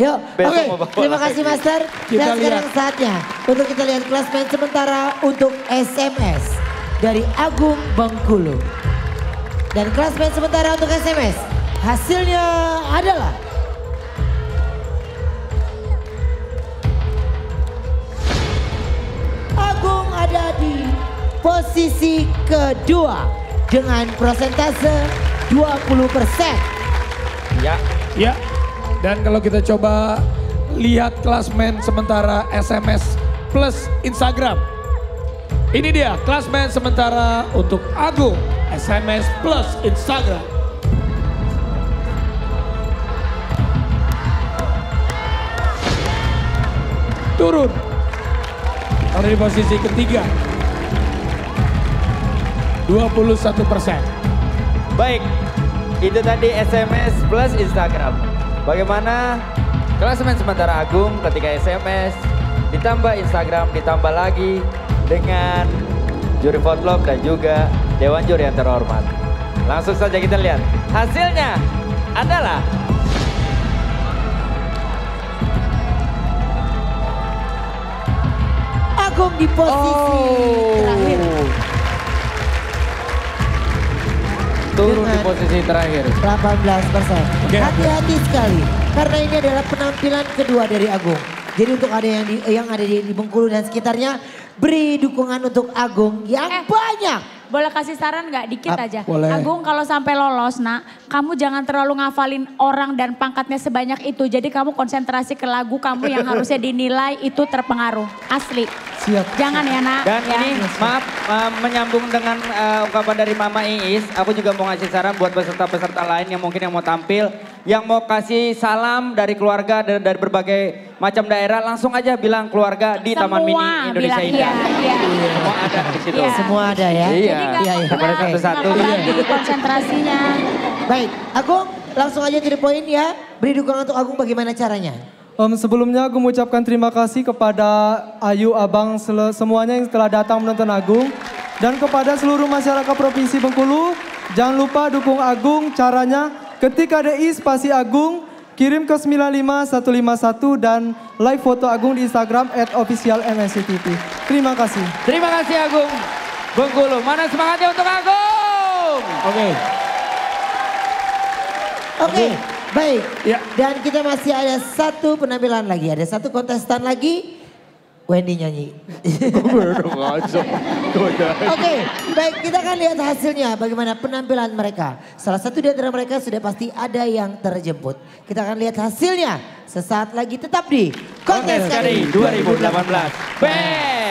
Yuk, oke. Terima kasih Master. Dan sekarang saatnya untuk kita lihat klasmen sementara untuk SMS dari Agung Bengkulu. Dan klasmen sementara untuk SMS hasilnya adalah Agung ada di posisi kedua dengan prosentase 20%. Ya, ya. Dan kalau kita coba lihat klasmen sementara SMS plus Instagram. Ini dia klasmen sementara untuk Agung SMS plus Instagram. Turun. Ada di posisi ketiga. 21%. Baik, itu tadi SMS plus Instagram. Bagaimana klasemen sementara Agung ketika SMS ditambah Instagram ditambah lagi dengan juri votlog dan juga dewan juri yang terhormat. Langsung saja kita lihat hasilnya adalah Agung di posisi terakhir. Turun di posisi terakhir. 18%. Hati-hati sekali. Karena ini adalah penampilan kedua dari Agung. Jadi untuk ada yang ada di Bengkulu dan sekitarnya, beri dukungan untuk Agung yang banyak. Boleh kasih saran nggak? Dikit aja. Boleh. Agung kalau sampai lolos nak, kamu jangan terlalu ngafalin orang dan pangkatnya sebanyak itu. Jadi kamu konsentrasi ke lagu kamu yang harusnya dinilai itu terpengaruh. Asli. Siap. Jangan ya nak. Dan ya. Ini maaf menyambung dengan ungkapan dari Mama Iis. Aku juga mau ngasih saran buat peserta-peserta lain yang mungkin yang mau tampil. Yang mau kasih salam dari keluarga dari berbagai macam daerah, langsung aja bilang keluarga di Semua Taman Mini Indonesia Indah. Iya. Semua ada di situ. Iya. Semua ada ya. Iya. Jadi gak satu-satu. Konsentrasinya. Baik, Agung langsung aja jadi poin ya. Beri dukungan untuk Agung bagaimana caranya? Sebelumnya aku mengucapkan terima kasih kepada Ayu, Abang, semuanya yang telah datang menonton Agung. Dan kepada seluruh masyarakat Provinsi Bengkulu, jangan lupa dukung Agung caranya. Ketik KDI spasi Agung, kirim ke 95151 dan live foto Agung di Instagram @officialmnctv. Terima kasih. Terima kasih Agung Bengkulu. Mana semangatnya untuk Agung? Oke. Baik. Ya. Dan kita masih ada satu penampilan lagi, ada satu kontestan lagi. Wendy nyanyi. Oke, baik, kita akan lihat hasilnya bagaimana penampilan mereka. Salah satu di antara mereka sudah pasti ada yang terjemput. Kita akan lihat hasilnya sesaat lagi tetap di Kontes KDI 2018.